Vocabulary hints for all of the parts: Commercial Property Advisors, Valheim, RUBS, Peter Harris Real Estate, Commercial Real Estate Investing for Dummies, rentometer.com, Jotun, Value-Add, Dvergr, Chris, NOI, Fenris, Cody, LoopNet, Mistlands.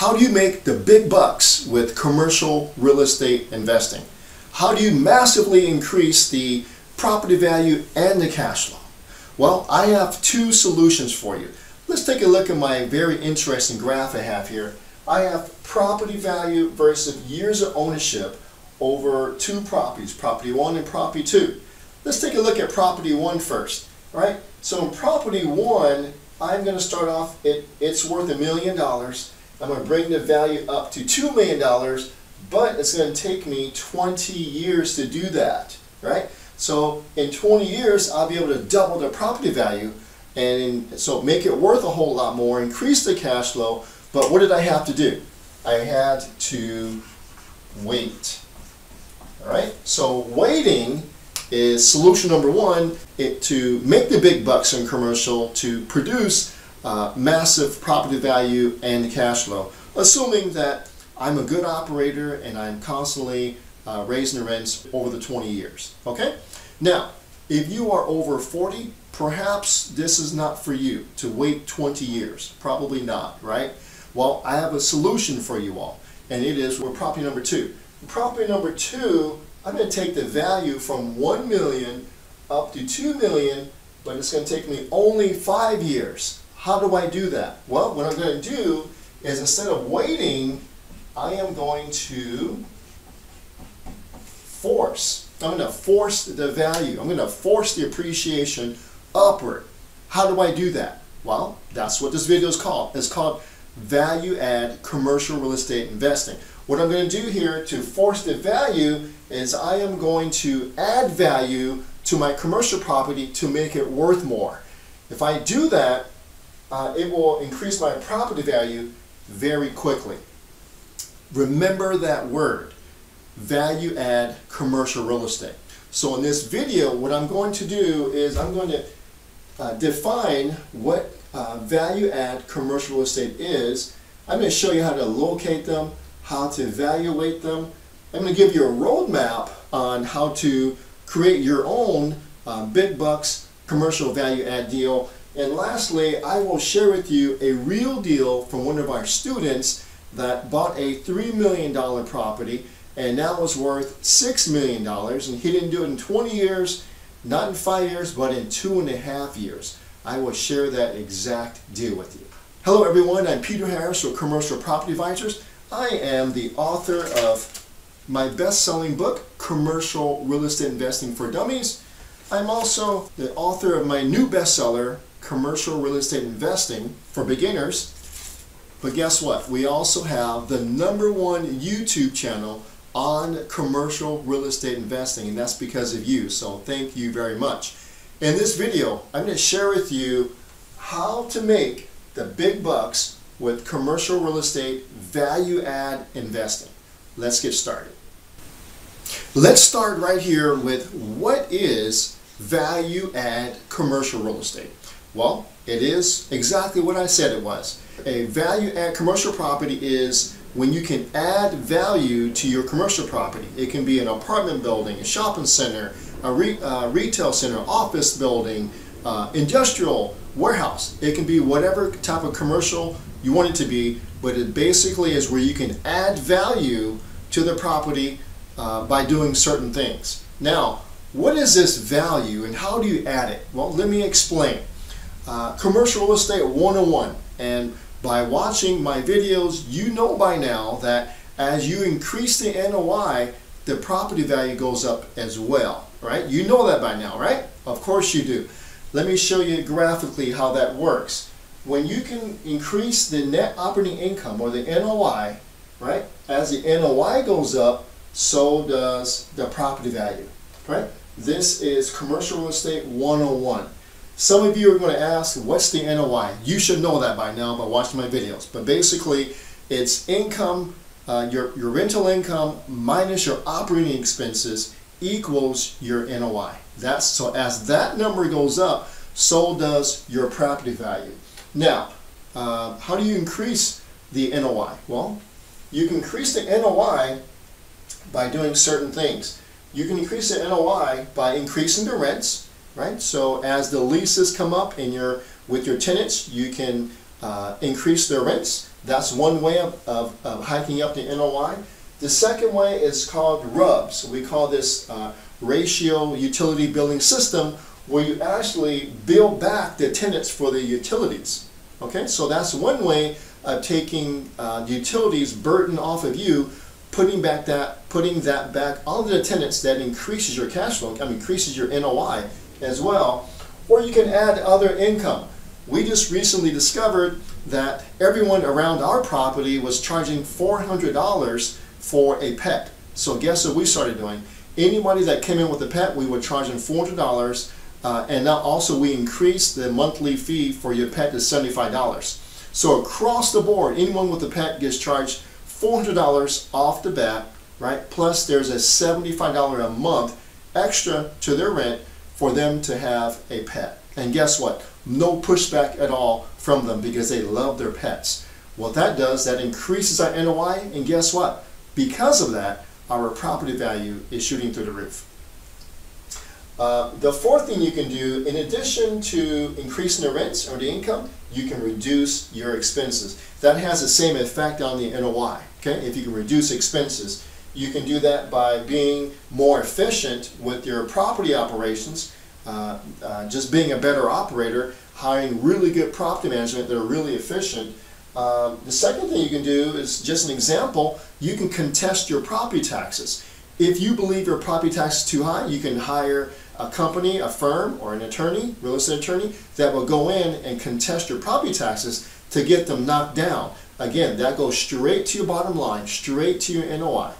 How do you make the big bucks with commercial real estate investing? How do you massively increase the property value and the cash flow? Well, I have two solutions for you. Let's take a look at my very interesting graph I have here. I have property value versus years of ownership over two properties, property one and property two. Let's take a look at property one first, right? So in property one, I'm going to start off, it's worth $1 million. I'm going to bring the value up to $2 million, but it's going to take me 20 years to do that, right? So in 20 years, I'll be able to double the property value and so make it worth a whole lot more, increase the cash flow. But what did I have to do? I had to wait, all right? So waiting is solution number one, to make the big bucks in commercial, to produce massive property value and cash flow, assuming that I'm a good operator and I'm constantly raising the rents over the 20 years, okay? Now, if you are over 40, perhaps this is not for you to wait 20 years. Probably not, right? Well, I have a solution for you all, and it is with property number two. Property number two, I'm going to take the value from $1 million up to $2 million, but it's going to take me only 5 years. How do I do that? Well, what I'm going to do is instead of waiting, I am going to force. I'm going to force the value. I'm going to force the appreciation upward. How do I do that? Well, that's what this video is called. It's called Value Add Commercial Real Estate Investing. What I'm going to do here to force the value is I am going to add value to my commercial property to make it worth more. If I do that, it will increase my property value very quickly. Remember that word, value add commercial real estate. So in this video, what I'm going to do is I'm going to define what value add commercial real estate is. I'm going to show you how to locate them, how to evaluate them. I'm going to give you a roadmap on how to create your own big bucks commercial value add deal. And lastly, I will share with you a real deal from one of our students that bought a $3 million property and now is worth $6 million. And he didn't do it in 20 years, not in 5 years, but in 2.5 years. I will share that exact deal with you. Hello everyone, I'm Peter Harris with Commercial Property Advisors. I am the author of my best-selling book, Commercial Real Estate Investing for Dummies. I'm also the author of my new bestseller, Commercial Real Estate Investing for Beginners. But guess what? We also have the #1 YouTube channel on commercial real estate investing, and that's because of you, so thank you very much. In this video, I'm going to share with you how to make the big bucks with commercial real estate value add investing. Let's get started. Let's start right here with what is value add commercial real estate. Well, it is exactly what I said it was. A value add commercial property is when you can add value to your commercial property. It can be an apartment building, a shopping center, a retail center, office building, industrial warehouse. It can be whatever type of commercial you want it to be, but it basically is where you can add value to the property by doing certain things. Now, what is this value and how do you add it? Well, let me explain. Commercial Real Estate 101, and by watching my videos, you know by now that as you increase the NOI, the property value goes up as well, right? You know that by now, right? Of course you do. Let me show you graphically how that works. When you can increase the net operating income or the NOI, right? As the NOI goes up, so does the property value, right? This is Commercial Real Estate 101. Some of you are going to ask, what's the NOI? You should know that by now by watching my videos. But basically, it's income, your rental income minus your operating expenses equals your NOI. That's, so as that number goes up, so does your property value. Now, how do you increase the NOI? Well, you can increase the NOI by doing certain things. You can increase the NOI by increasing the rents, right? So as the leases come up and with your tenants, you can increase their rents. That's one way of hiking up the NOI. The second way is called RUBS. We call this ratio utility billing system, where you actually bill back the tenants for the utilities. Okay, so that's one way of taking the utilities burden off of you, putting that back onto the tenants. That increases your cash flow, increases your NOI as well. Or you can add other income. We just recently discovered that everyone around our property was charging $400 for a pet. So guess what we started doing? Anybody that came in with a pet, we were charging $400, and now also we increased the monthly fee for your pet to $75. So across the board, anyone with a pet gets charged $400 off the bat, right? Plus there's a $75 a month extra to their rent for them to have a pet. And guess what? No pushback at all from them because they love their pets. What that does, that increases our NOI, and guess what? Because of that, our property value is shooting through the roof. The fourth thing you can do, in addition to increasing the rents or the income, you can reduce your expenses. That has the same effect on the NOI. Okay? If you can reduce expenses, you can do that by being more efficient with your property operations, just being a better operator, hiring really good property management that are really efficient. The second thing you can do is, just an example, you can contest your property taxes. If you believe your property tax is too high, you can hire a company, a firm, or an attorney, real estate attorney, that will go in and contest your property taxes to get them knocked down. Again, that goes straight to your bottom line, straight to your NOI.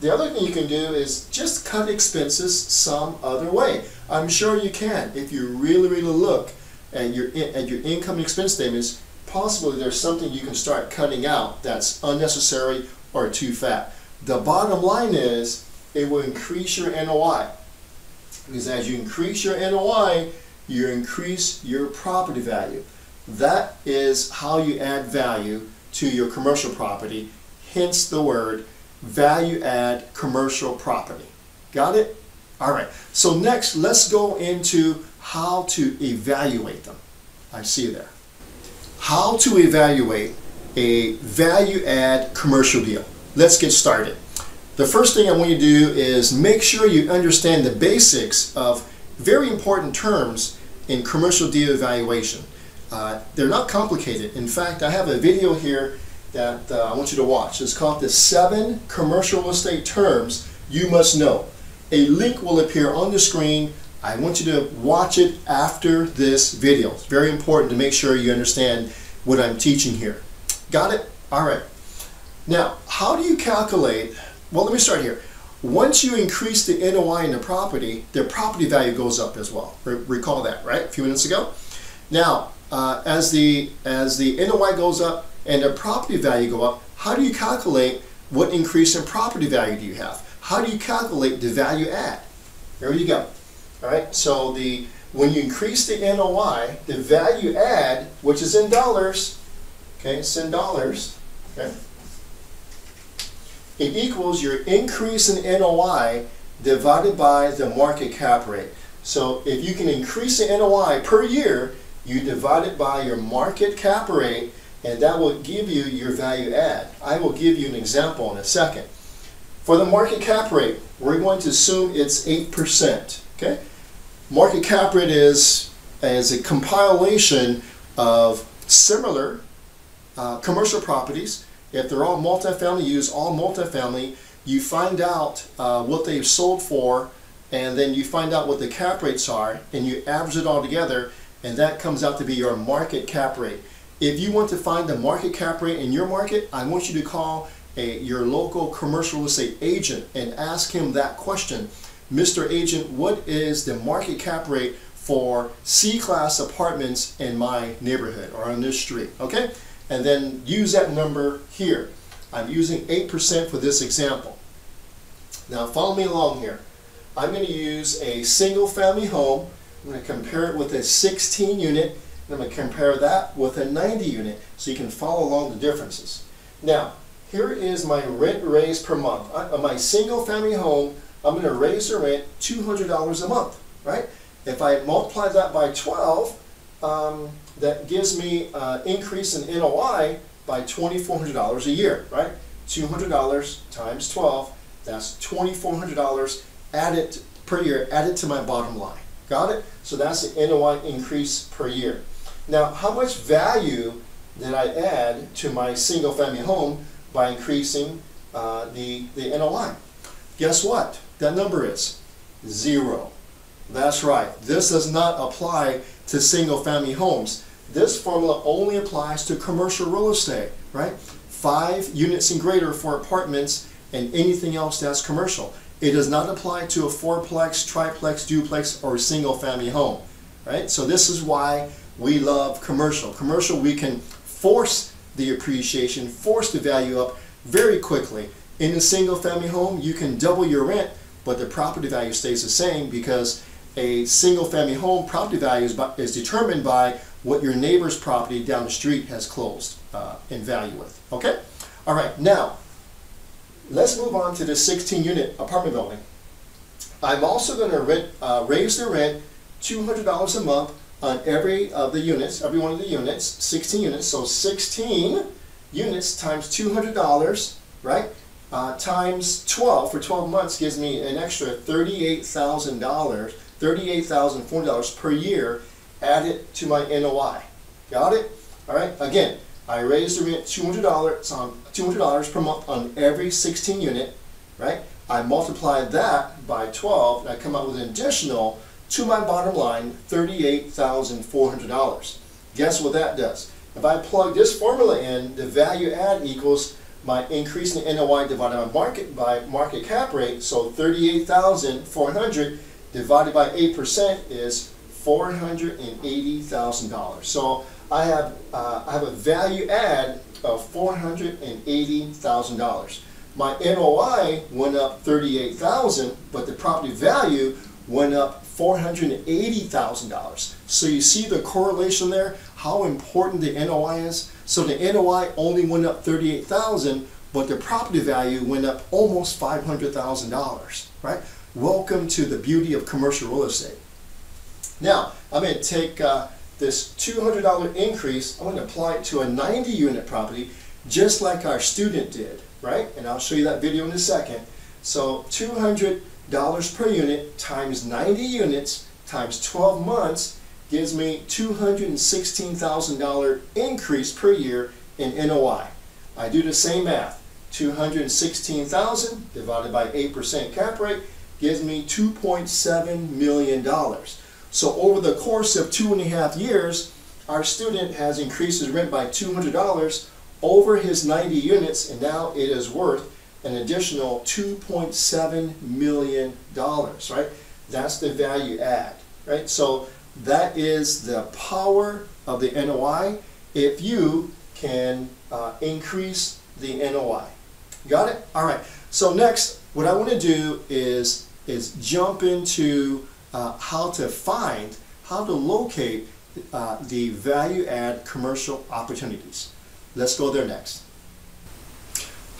The other thing you can do is just cut expenses some other way. I'm sure you can. If you really, really look at your income and expense statements, possibly there's something you can start cutting out that's unnecessary or too fat. The bottom line is it will increase your NOI, because as you increase your NOI, you increase your property value. That is how you add value to your commercial property, hence the word value add commercial property. Got it? All right, so next let's go into how to evaluate them. I see you there. How to evaluate a value add commercial deal. Let's get started. The first thing I want you to do is make sure you understand the basics of very important terms in commercial deal evaluation. They're not complicated. In fact, I have a video here that I want you to watch. It's called the 7 commercial real estate terms you must know. A link will appear on the screen. I want you to watch it after this video. It's very important to make sure you understand what I'm teaching here. Got it? All right. Now, how do you calculate? Well, let me start here. Once you increase the NOI in the property value goes up as well. Recall that, right? A few minutes ago. Now, as the NOI goes up and the property value go up, how do you calculate what increase in property value do you have? How do you calculate the value add? There you go. All right. So when you increase the NOI, the value add, which is in dollars, okay, it's in dollars, okay, it equals your increase in NOI divided by the market cap rate. So if you can increase the NOI per year, you divide it by your market cap rate, and that will give you your value add. I will give you an example in a second. For the market cap rate, we're going to assume it's 8%. Okay? Market cap rate is a compilation of similar commercial properties. If they're all multifamily, use all multifamily. You find out what they've sold for, and then you find out what the cap rates are, and you average it all together, and that comes out to be your market cap rate. If you want to find the market cap rate in your market, I want you to call your local commercial real estate agent and ask him that question. Mr. Agent, what is the market cap rate for C-class apartments in my neighborhood or on this street? Okay, and then use that number here. I'm using 8% for this example. Now follow me along here. I'm going to use a single family home. I'm going to compare it with a 16 unit, and I'm going to compare that with a 90 unit so you can follow along the differences. Now here is my rent raise per month. On my single family home, I'm going to raise the rent $200 a month, right? If I multiply that by 12, that gives me an increase in NOI by $2,400 a year, right? $200 times 12, that's $2,400 added per year, added to my bottom line. Got it? So that's the NOI increase per year. Now, how much value did I add to my single family home by increasing the NOI? Guess what? That number is zero. That's right. This does not apply to single family homes. This formula only applies to commercial real estate, right? 5 units and greater for apartments and anything else that's commercial. It does not apply to a fourplex, triplex, duplex, or a single family home, right? So this is why we love commercial. Commercial, we can force the appreciation, force the value up very quickly. In a single family home, you can double your rent, but the property value stays the same because a single family home property value is determined by what your neighbor's property down the street has closed in value with, okay? All right, now, let's move on to this 16-unit apartment building. I'm also gonna raise the rent $200 a month on every of the units, every one of the units, 16 units, so 16 units times $200, right? Times 12 for 12 months gives me an extra $38,000, $38,400 per year added to my NOI. Got it? All right, again, I raised the rent $200 per month on every 16 unit, right? I multiplied that by 12 and I come up with an additional to my bottom line, $38,400. Guess what that does? If I plug this formula in, the value add equals my increase in NOI divided by market cap rate, so 38,400 divided by 8% is $480,000. So I have a value add of $480,000. My NOI went up $38,000, but the property value went up $480,000. So you see the correlation there, how important the NOI is. So the NOI only went up $38,000, but the property value went up almost $500,000, right? Welcome to the beauty of commercial real estate. Now, I'm gonna take this $200 increase, I'm gonna apply it to a 90-unit property, just like our student did, right? And I'll show you that video in a second. So $200 per unit times 90 units times 12 months gives me $216,000 increase per year in NOI. I do the same math. 216,000 divided by 8% cap rate gives me $2.7 million. So over the course of 2.5 years, our student has increased his rent by $200 over his 90 units, and now it is worth an additional $2.7 million, right? That's the value add, right? So that is the power of the NOI if you can increase the NOI. Got it? All right. So next, what I want to do is jump into how to locate the value add commercial opportunities. Let's go there next.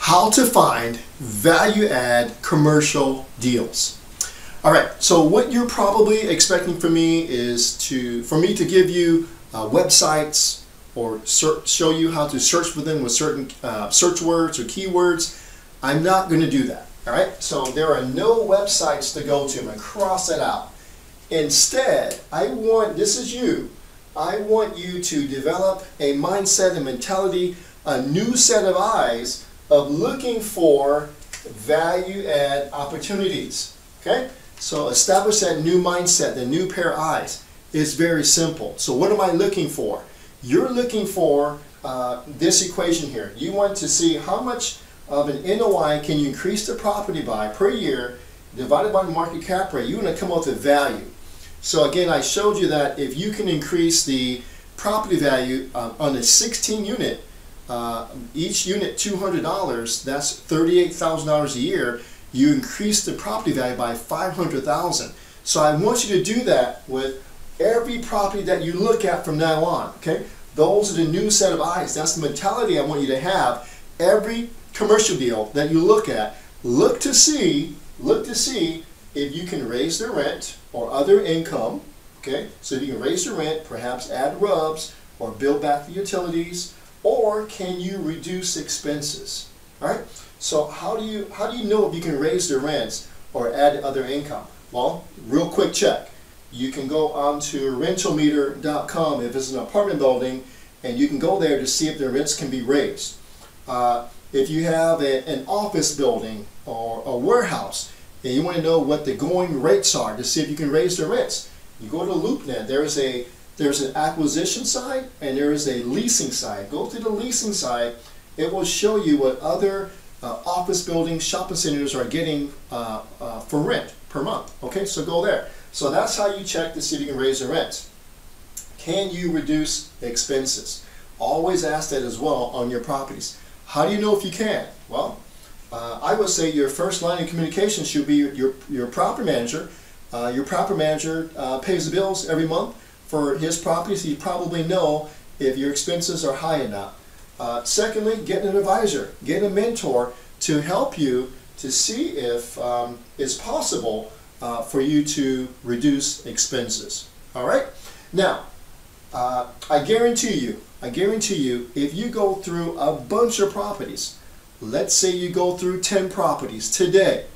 How to find value-add commercial deals. All right, so what you're probably expecting from me is for me to give you websites or show you how to search for them with certain search words or keywords. I'm not going to do that. All right, so there are no websites to go to. I'm going to cross that out. Instead, I want you to develop a mindset and mentality, a new set of eyes of looking for value-add opportunities, okay? So establish that new mindset, the new pair of eyes. It's very simple. So what am I looking for? You're looking for this equation here. You want to see how much of an NOI can you increase the property by per year divided by the market cap rate. You want to come up with value. So again, I showed you that if you can increase the property value on a 16 unit, each unit $200, that's $38,000 a year, you increase the property value by $500,000. So I want you to do that with every property that you look at from now on, okay? Those are the new set of eyes. That's the mentality I want you to have. Every commercial deal that you look at, look to see if you can raise the rent or other income, okay? So if you can raise the rent, perhaps add RUBS, or build back the utilities, or can you reduce expenses? All right. So how do you know if you can raise the rents or add other income? Well, real quick check. You can go on to rentometer.com if it's an apartment building, and you can go there to see if the rents can be raised. If you have an office building or a warehouse, and you want to know what the going rates are to see if you can raise the rents, you go to LoopNet. There's an acquisition side and there is a leasing side. Go to the leasing side. It will show you what other office buildings, shopping centers are getting for rent per month. Okay, so go there. So that's how you check to see if you can raise the rent. Can you reduce expenses? Always ask that as well on your properties. How do you know if you can? Well, I would say your first line of communication should be your property manager. Your property manager pays the bills every month for his properties. He probably know if your expenses are high or not. Secondly, get an advisor, get a mentor to help you to see if it's possible for you to reduce expenses. All right. Now, I guarantee you, if you go through a bunch of properties, let's say you go through 10 properties today.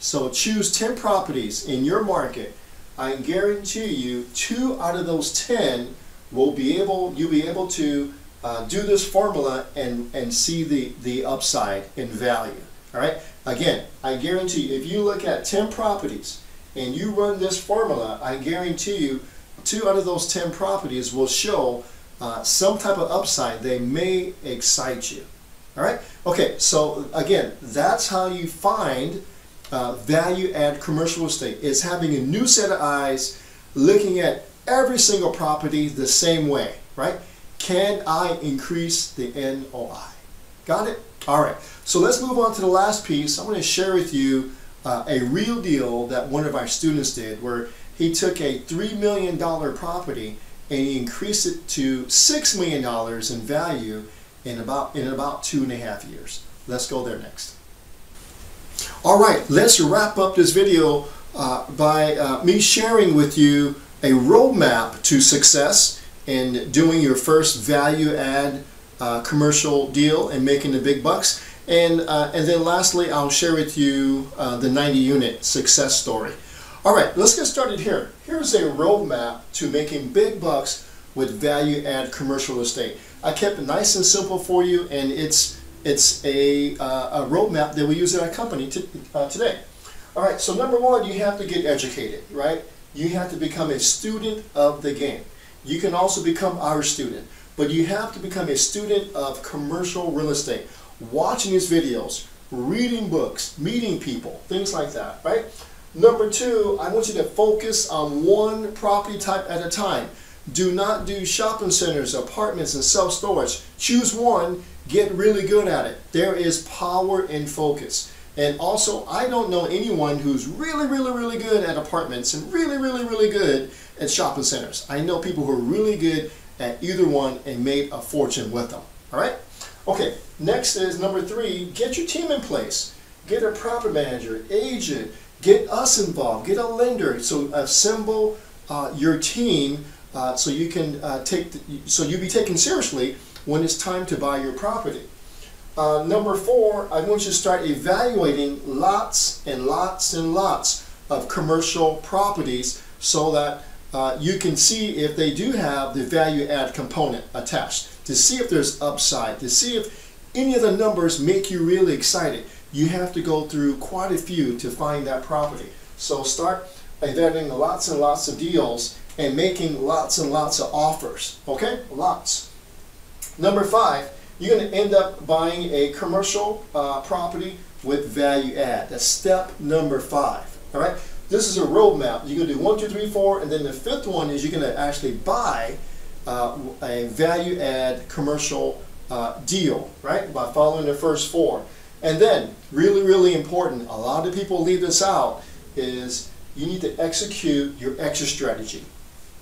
So choose 10 properties in your market. I guarantee you 2 out of those 10 you'll be able to do this formula and see the upside in value. All right. Again, I guarantee you, if you look at 10 properties and you run this formula, I guarantee you 2 out of those 10 properties will show some type of upside. They may excite you. All right. Okay. So again, that's how you find value add commercial estate. It's having a new set of eyes, looking at every single property the same way. Right. Can I increase the NOI? Got it? All right. So let's move on to the last piece. I'm going to share with you a real deal that one of our students did, where he took a $3 million property and he increased it to $6 million in value in about 2.5 years. Let's go there next. All right, let's wrap up this video by me sharing with you a roadmap to success in doing your first value add commercial deal and making the big bucks. And then lastly, I'll share with you the 90 unit success story. All right, let's get started here. Here's a roadmap to making big bucks with value add commercial estate. I kept it nice and simple for you, and it's a roadmap that we use in our company today. All right, so number one, you have to get educated, right? You have to become a student of the game. You can also become our student, but you have to become a student of commercial real estate, watching these videos, reading books, meeting people, things like that, right? Number two, I want you to focus on one property type at a time. Do not do shopping centers, apartments, and self-storage. Choose one, get really good at it. There is power in focus. And also, I don't know anyone who's really, really, really good at apartments and really, really, really good at shopping centers. I know people who are really good at either one and made a fortune with them. All right? Okay, next is number three, get your team in place. Get a property manager, agent. Get us involved, get a lender, so assemble your team so you can you'll be taken seriously when it's time to buy your property. Number four, I want you to start evaluating lots and lots and lots of commercial properties so that you can see if they do have the value add component attached, to see if there's upside, to see if any of the numbers make you really excited. You have to go through quite a few to find that property. So start evaluating lots and lots of deals and making lots and lots of offers. Okay, lots. Number five, you're going to end up buying a commercial property with value add. That's step number five. All right, this is a roadmap. You're going to do 1, 2, 3, 4, and then the fifth one is you're going to actually buy a value add commercial deal, right, by following the first four. And then, really, really important, a lot of people leave this out, is you need to execute your exit strategy.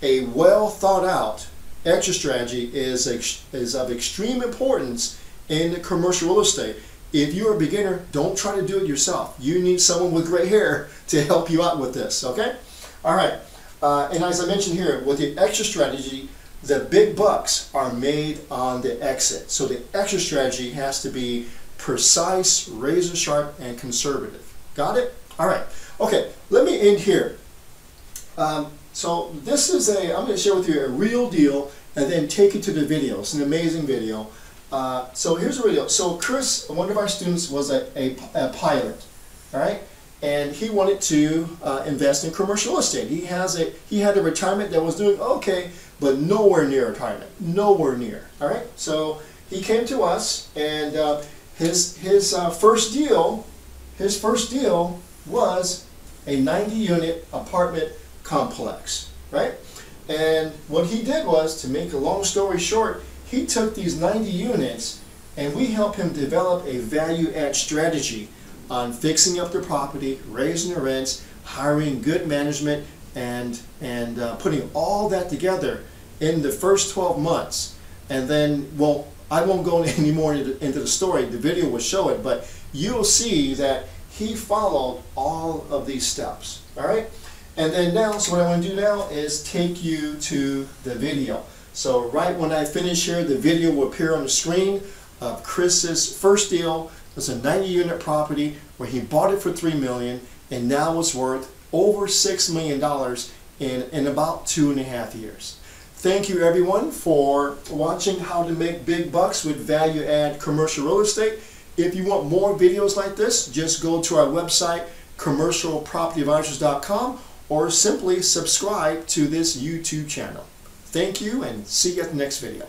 A well thought out exit strategy is of extreme importance in commercial real estate. If you're a beginner, don't try to do it yourself. You need someone with gray hair to help you out with this, okay? All right, and as I mentioned here, with the exit strategy, The big bucks are made on the exit. So the exit strategy has to be precise, razor sharp, and conservative. Got it? All right. Okay, let me end here. So this is a, I'm going to share with you a real deal and then take you to the video. It's an amazing video. So here's a video. So Chris, one of our students, was a pilot, all right? And he wanted to invest in commercial real estate. He had a retirement that was doing okay, but nowhere near retirement, nowhere near, all right? So he came to us, and his first deal was a 90-unit apartment complex, right? And what he did was, to make a long story short, he took these 90 units, and we helped him develop a value-add strategy on fixing up the property, raising the rents, hiring good management, and putting all that together in the first 12 months. And then, well, I won't go any more into the story. The video will show it, but you'll see that he followed all of these steps, all right? And then now, so what I want to do now is take you to the video. So right when I finish here, the video will appear on the screen of Chris's first deal. It's a 90-unit property where he bought it for $3 million, and now it's worth over $6 million in about 2.5 years. Thank you, everyone, for watching How to Make Big Bucks with Value Add Commercial Real Estate. If you want more videos like this, just go to our website, commercialpropertyadvisors.com, or simply subscribe to this YouTube channel. Thank you, and see you at the next video.